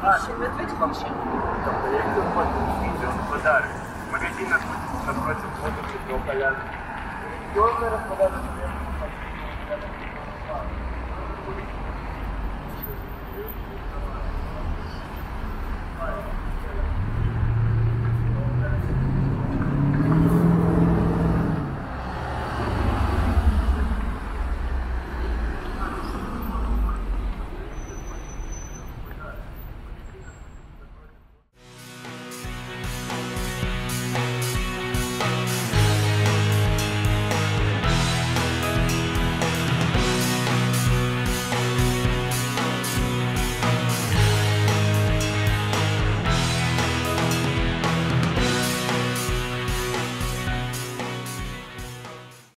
Ответь вообще. Проектор входит подарок. В магазин находится напротив офиса до поляны. Религиозное распродажа.